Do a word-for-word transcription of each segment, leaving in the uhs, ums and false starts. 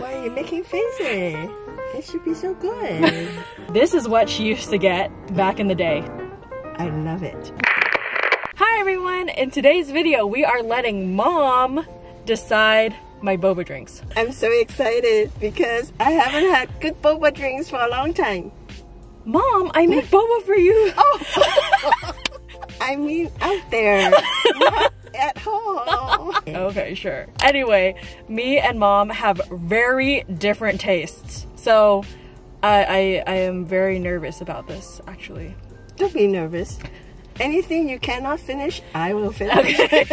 Why are you making faces? It should be so good. This is what she used to get back in the day. I love it. Hi everyone, in today's video we are letting Mom decide my boba drinks. I'm so excited because I haven't had good boba drinks for a long time. Mom, I made boba for you. Oh. I mean out there, not at home. Okay, sure. Anyway, me and Mom have very different tastes. So I, I, I am very nervous about this, actually. Don't be nervous. Anything you cannot finish, I will finish. Okay.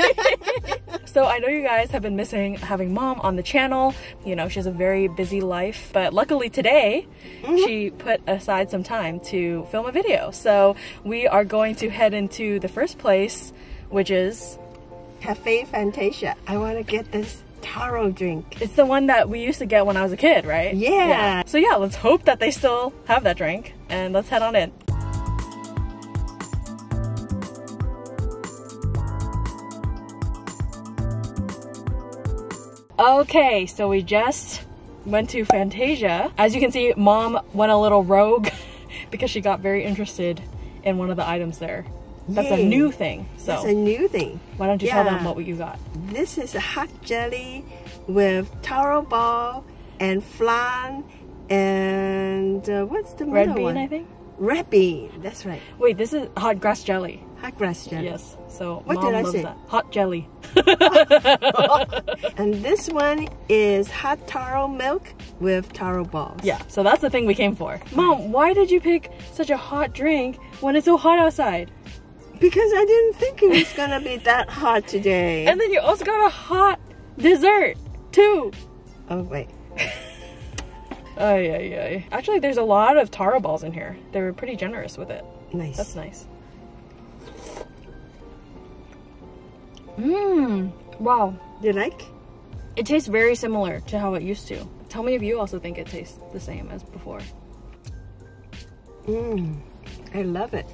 So I know you guys have been missing having Mom on the channel. You know, she has a very busy life, but luckily today, mm-hmm. she put aside some time to film a video. So we are going to head into the first place, which is Cafe Fantasia. I want to get this taro drink. It's the one that we used to get when I was a kid, right? Yeah. yeah. So yeah, let's hope that they still have that drink and let's head on in. Okay, so we just went to Fantasia. As you can see, Mom went a little rogue because she got very interested in one of the items there. That's Yay. a new thing. So that's a new thing. Why don't you yeah. tell them what you got? This is a hot jelly with taro ball and flan and uh, what's the red bean one? I think. Red bean. That's right. Wait, this is hot grass jelly. Hot grass jelly. Yes. So what Mom did I loves say? That. Hot jelly. And this one is hot taro milk with taro balls. Yeah. So that's the thing we came for. Mom, why did you pick such a hot drink when it's so hot outside? Because I didn't think it was gonna be that hot today. And then you also got a hot dessert too. Oh wait. Ay, ay, ay. Actually, there's a lot of taro balls in here. They were pretty generous with it. Nice. That's nice. Mmm. Wow. Do you like? It tastes very similar to how it used to. Tell me if you also think it tastes the same as before. Mmm. I love it.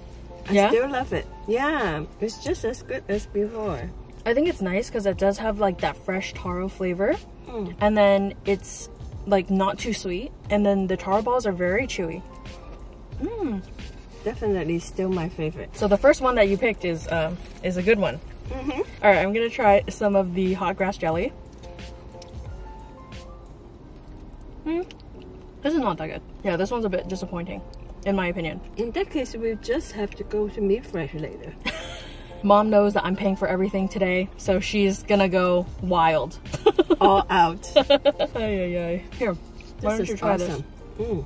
I yeah? still love it. Yeah. It's just as good as before. I think it's nice because it does have like that fresh taro flavor. Mm. And then it's like not too sweet, and then the taro balls are very chewy. Mmm. Definitely still my favorite. So the first one that you picked is um is a good one. Mm-hmm. All right, I'm gonna try some of the hot grass jelly. Mm. This is not that good. Yeah, this one's a bit disappointing in my opinion. In that case, we just have to go to Meet Fresh later. Mom knows that I'm paying for everything today, so she's gonna go wild. All out. Ay, ay, ay. Here, why this don't you try awesome. This? Mm.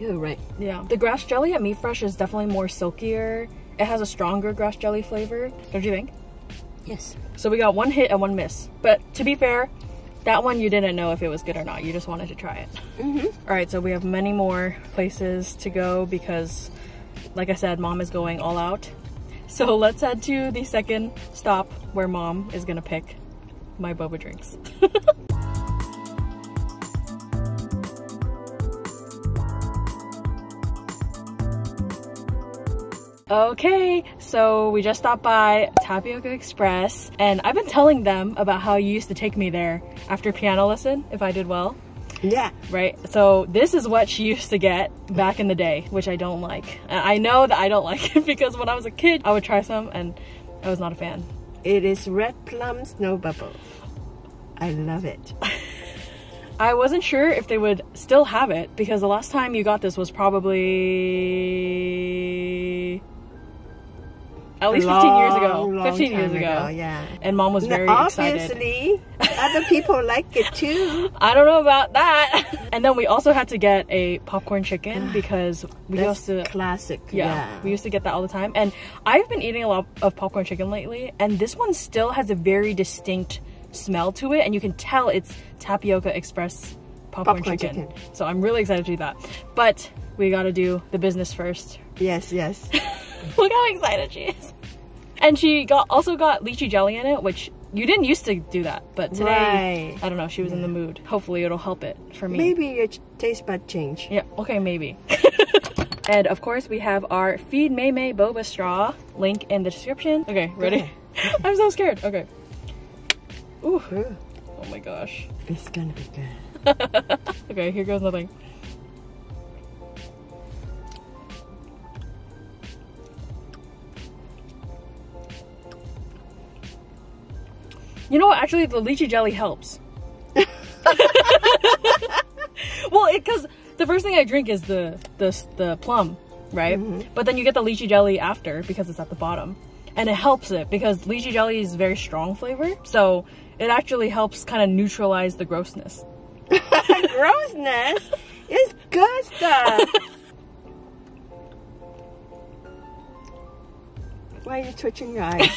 You're right. Yeah. The grass jelly at Meet Fresh is definitely more silkier. It has a stronger grass jelly flavor, don't you think? Yes. So we got one hit and one miss. But to be fair, that one you didn't know if it was good or not. You just wanted to try it. Mm-hmm. All right, so we have many more places to go because, like I said, Mom is going all out. So let's head to the second stop where Mom is gonna pick my boba drinks. Okay, so we just stopped by Tapioca Express and I've been telling them about how you used to take me there after piano lesson if I did well. Yeah. Right? So this is what she used to get back in the day, which I don't like. I know that I don't like it because when I was a kid, I would try some and I was not a fan. It is red plum snow bubble. I love it. I wasn't sure if they would still have it because the last time you got this was probably at least long, fifteen years ago. fifteen years ago. ago. Yeah. And Mom was very now, obviously, excited. Obviously, other people like it too. I don't know about that. And then we also had to get a popcorn chicken because we That's used to classic. Yeah, yeah. We used to get that all the time. And I've been eating a lot of popcorn chicken lately, and this one still has a very distinct smell to it, and you can tell it's Tapioca Express popcorn, popcorn chicken. chicken. So I'm really excited to do that. But we gotta do the business first. Yes, yes. Look how excited she is. And she got also got lychee jelly in it, which you didn't used to do that, but today, right. I don't know, she was yeah. in the mood. Hopefully it'll help it for me. Maybe your taste bud change. Yeah, okay, maybe. And of course we have our feed meimei boba straw, link in the description. Okay, ready? Yeah. I'm so scared, okay. Ooh. Ooh. Oh my gosh. This is gonna be good. Okay, here goes nothing. You know what? Actually, the lychee jelly helps. Well, because the first thing I drink is the the, the plum, right? Mm-hmm. But then you get the lychee jelly after because it's at the bottom. And it helps it because lychee jelly is very strong flavor. So it actually helps kind of neutralize the grossness. Grossness? It's good stuff. Why are you twitching your eyes?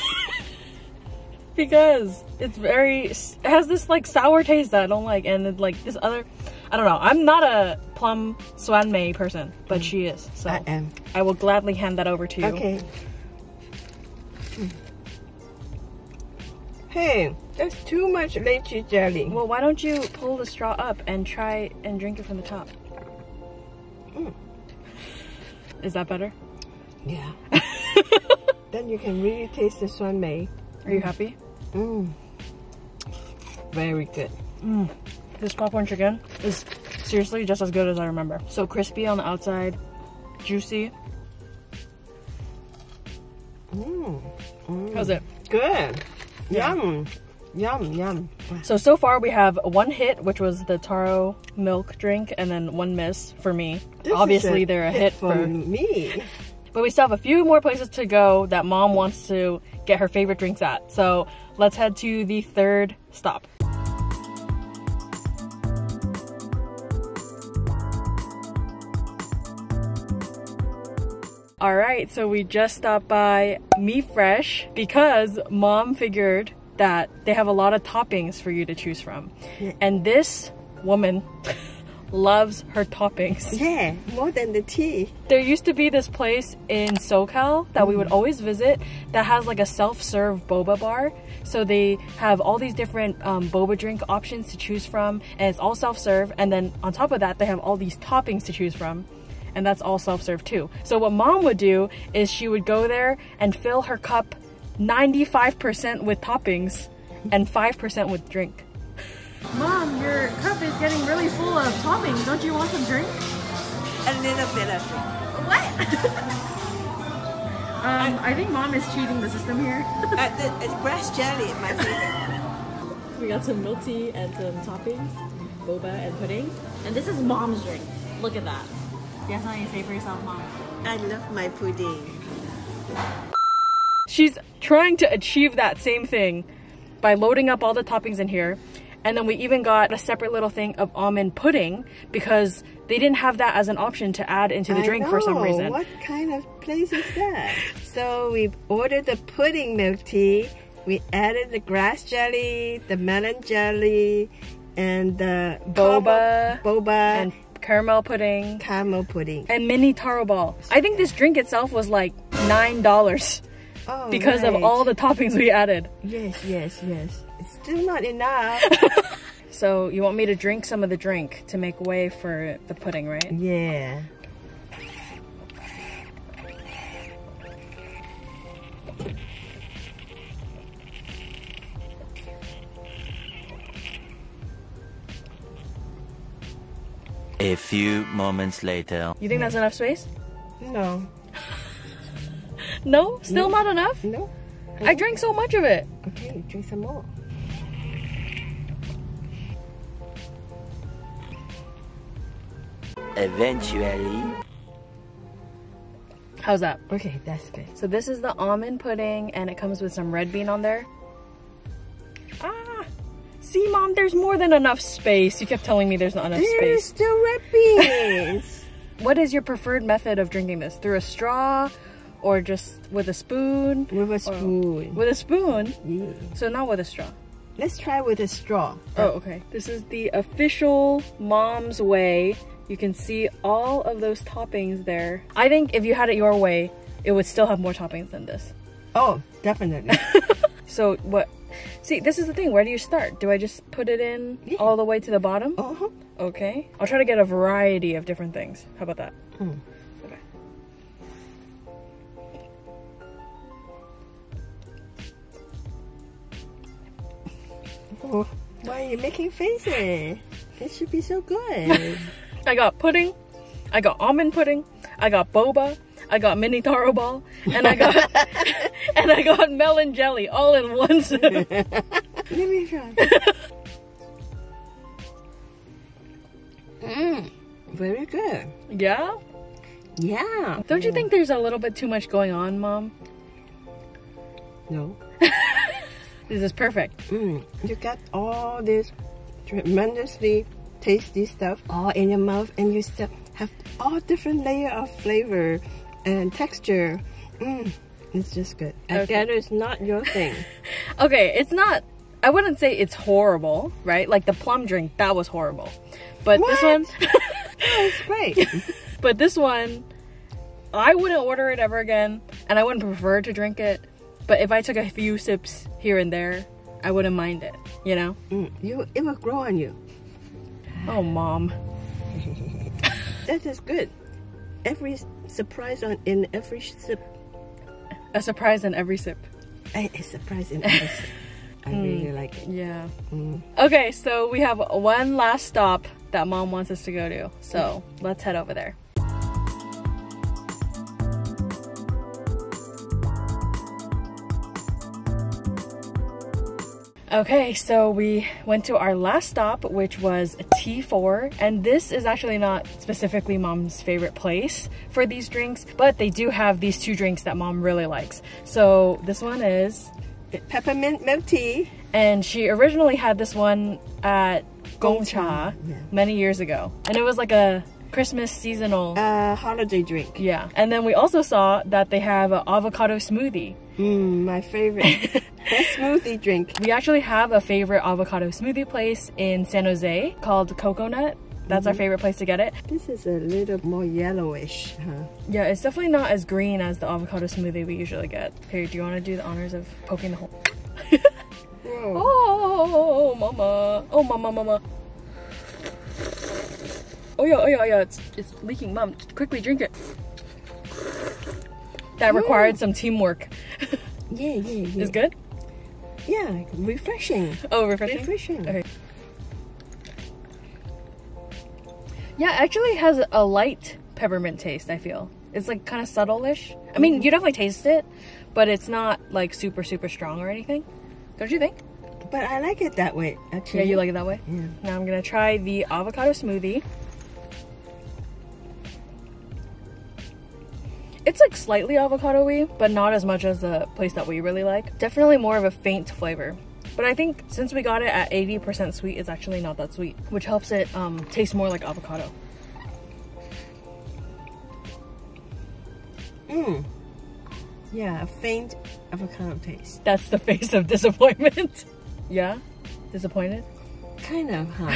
Because it's very, it has this like sour taste that I don't like. And then, like this other, I don't know. I'm not a plum swan mei person, but mm. she is. So I am. I will gladly hand that over to you. Okay. Hey, there's too much lychee jelly. Well, why don't you pull the straw up and try and drink it from the top? Mm. Is that better? Yeah. Then you can really taste the swan mei. Are you happy? Mm. Very good. Mm. This popcorn chicken is seriously just as good as I remember. So crispy on the outside, juicy. Mm. Mm. How's it? Good. Yeah. Yum. Yum, yum. So, so far we have one hit, which was the taro milk drink, and then one miss for me. This Obviously, they're a hit, hit for, for me. But we still have a few more places to go that mom wants to get her favorite drinks at. So let's head to the third stop. All right, so we just stopped by Meet Fresh because mom figured that they have a lot of toppings for you to choose from. Yeah. And this woman loves her toppings. Yeah, more than the tea. There used to be this place in SoCal that mm. we would always visit that has like a self-serve boba bar. So they have all these different um, boba drink options to choose from, and it's all self-serve. And then on top of that, they have all these toppings to choose from, and that's all self-serve too. So what mom would do is she would go there and fill her cup ninety-five percent with toppings and five percent with drink. Mom, your cup is getting really full of toppings. Don't you want some drink? A little bit of drink. What? um, I think mom is cheating the system here. uh, the, it's grass jelly in my favorite. We got some milk tea and some toppings, boba and pudding. And this is mom's drink. Look at that. Definitely say for yourself, mom. I love my pudding. She's trying to achieve that same thing by loading up all the toppings in here. And then we even got a separate little thing of almond pudding because they didn't have that as an option to add into the I drink know. For some reason. What kind of place is that? So we ordered the pudding milk tea. We added the grass jelly, the melon jelly, and the boba, boba, and caramel pudding, caramel pudding, and mini taro ball. I think this drink itself was like nine dollars. Oh, because right. of all the toppings we added. Yes, yes, yes. It's still not enough. So you want me to drink some of the drink to make way for the pudding, right? Yeah. A few moments later. You think that's enough space? No. No? Still no. not enough? No. I drank so much of it. Okay, drink some more. Eventually. How's that? Okay, that's good. So this is the almond pudding and it comes with some red bean on there. Ah! See, mom, there's more than enough space. You kept telling me there's not enough there space. There's still red beans! What is your preferred method of drinking this? Through a straw? Or just with a spoon? With a spoon. With a spoon? Yeah. So not with a straw. Let's try with a straw. Oh, okay. This is the official mom's way. You can see all of those toppings there. I think if you had it your way, it would still have more toppings than this. Oh, definitely. So what? See, this is the thing. Where do you start? Do I just put it in yeah. all the way to the bottom? Uh-huh. Okay. I'll try to get a variety of different things. How about that? Mm. Why are you making faces? It should be so good. I got pudding, I got almond pudding, I got boba, I got mini taro ball, and I got and I got melon jelly all in one soup. Let me try. Mmm, very good. Yeah? Yeah. Don't you think there's a little bit too much going on, Mom? No. This is perfect. Mm, you got all this tremendously tasty stuff all in your mouth, and you still have all different layer of flavor and texture. Mm, it's just good. Okay. I gather it's not your thing. Okay, it's not. I wouldn't say it's horrible, right? Like the plum drink, that was horrible. But what? This one... No, it's great. But this one, I wouldn't order it ever again, and I wouldn't prefer to drink it. But if I took a few sips here and there, I wouldn't mind it, you know? Mm, you, it will grow on you. Oh, Mom. That is good. Every surprise on, in every sip. A surprise in every sip. A, a surprise in every sip. I mm, really like it. Yeah. Mm. Okay, so we have one last stop that Mom wants us to go to. So mm. let's head over there. Okay, so we went to our last stop, which was T four, and this is actually not specifically Mom's favorite place for these drinks, but they do have these two drinks that Mom really likes. So this one is peppermint milk tea, and she originally had this one at Gong Cha yeah. many years ago, and it was like a Christmas seasonal uh, holiday drink. Yeah, and then we also saw that they have an avocado smoothie. Mmm, my favorite. Best smoothie drink. We actually have a favorite avocado smoothie place in San Jose called Coconut. That's mm-hmm. our favorite place to get it. This is a little more yellowish. Huh? Yeah, it's definitely not as green as the avocado smoothie we usually get. Here, do you want to do the honors of poking the hole? Oh, mama. Oh, mama, mama. Oh, yeah, oh, yeah, oh, yeah. It's, it's leaking. Mom, quickly drink it. That required mm. some teamwork. Yeah, yeah, yeah. It's good? Yeah, refreshing. Oh, refreshing? Refreshing. Okay. Yeah, it actually has a light peppermint taste, I feel. It's like kind of subtle-ish. I mean, mm-hmm. you definitely taste it, but it's not like super, super strong or anything. Don't you think? But I like it that way, actually. Yeah, you like it that way? Yeah. Now I'm going to try the avocado smoothie. It's like slightly avocado-y, but not as much as the place that we really like. Definitely more of a faint flavor. But I think since we got it at eighty percent sweet, it's actually not that sweet, which helps it um, taste more like avocado. Mmm. Yeah, a faint avocado taste. That's the face of disappointment. Yeah? Disappointed? Kind of, huh?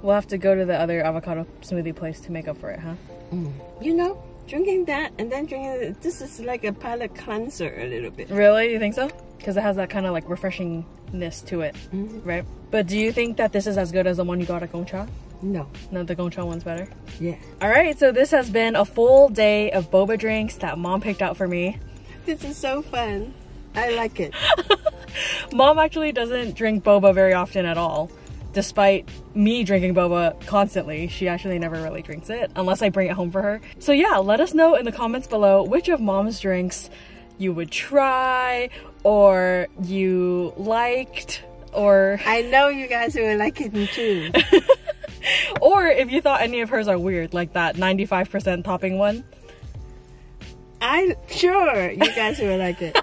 We'll have to go to the other avocado smoothie place to make up for it, huh? Mm. You know? Drinking that and then drinking this is like a palate cleanser a little bit. Really? You think so? Because it has that kind of like refreshingness to it, mm-hmm. right? But do you think that this is as good as the one you got at Gong Cha? No. No, the Gong Cha one's better? Yeah. Alright, so this has been a full day of boba drinks that Mom picked out for me. This is so fun. I like it. Mom actually doesn't drink boba very often at all. Despite me drinking boba constantly, she actually never really drinks it unless I bring it home for her. So yeah, let us know in the comments below which of Mom's drinks you would try or you liked, or I know you guys would like it too. Or if you thought any of hers are weird, like that ninety-five percent topping one. I'm sure you guys will like it.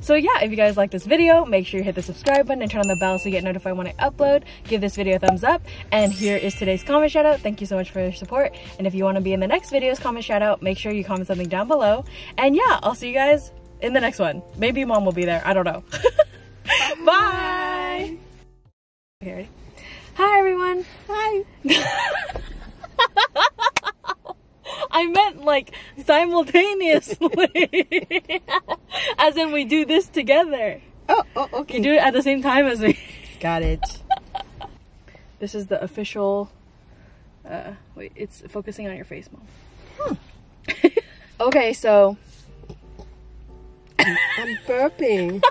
So yeah, if you guys like this video, make sure you hit the subscribe button and turn on the bell so you get notified when I upload. Give this video a thumbs up. And here is today's comment shout out. Thank you so much for your support. And if you want to be in the next video's comment shout out, make sure you comment something down below. And yeah, I'll see you guys in the next one. Maybe Mom will be there. I don't know. Bye. Bye. Okay, ready? Hi, everyone. Hi. I meant like simultaneously. As in we do this together. Oh, oh, okay. You do it at the same time as me. Got it. This is the official, uh, wait, it's focusing on your face, Mom. Huh. Okay, so. I'm burping.